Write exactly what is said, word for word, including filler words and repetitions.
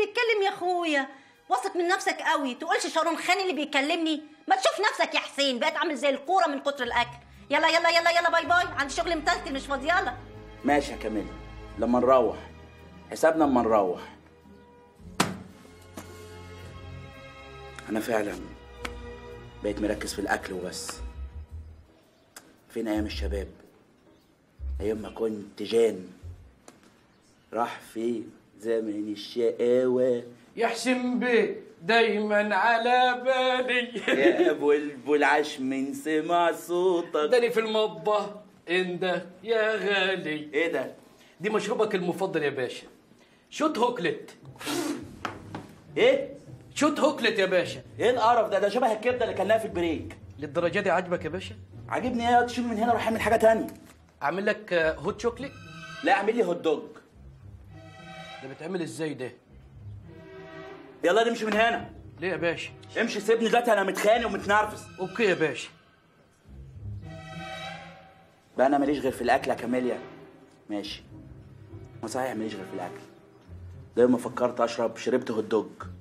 بيتكلم يا اخويا. واثق من نفسك قوي، تقولش شارون خان اللي بيكلمني. ما تشوف نفسك يا حسين، بقيت عامل زي الكوره من كتر الاكل. يلا يلا يلا يلا باي باي، عندي شغل متلتل مش فاضي. يلا ماشي يا كاميليا، لما نروح حسابنا لما نروح. انا فعلا بقيت مركز في الاكل وبس. فين ايام الشباب؟ ايام ما كنت جان راح في زمن الشقاوة. يا حسين بيه دايما على بالي يا بلبل عشم سمع صوتك داني في المطبخ انده يا غالي. ايه ده؟ دي مشروبك المفضل يا باشا، شوت هوكلت. ايه؟ شوت هوكلت يا باشا. ايه القرف ده؟ ده شبه الكبده اللي كلناها في البريك. للدرجه دي عاجبك يا باشا؟ عاجبني. ايه تشيل من هنا روح اعمل حاجه ثانيه. اعمل لك هوت شوكليت؟ لا اعمل لي هوت دوج. ده بيتعمل ازاي ده؟ يلا نمشي من هنا. ليه يا باشا؟ امشي سيبني دلوقتي انا متخانق ومتنرفز. اوكي يا باشا. بقى انا ماليش غير في الاكل يا كاميليا. ماشي. ما صحيح ماليش غير في الاكل. دايما فكرت اشرب، شربت هوت دوج.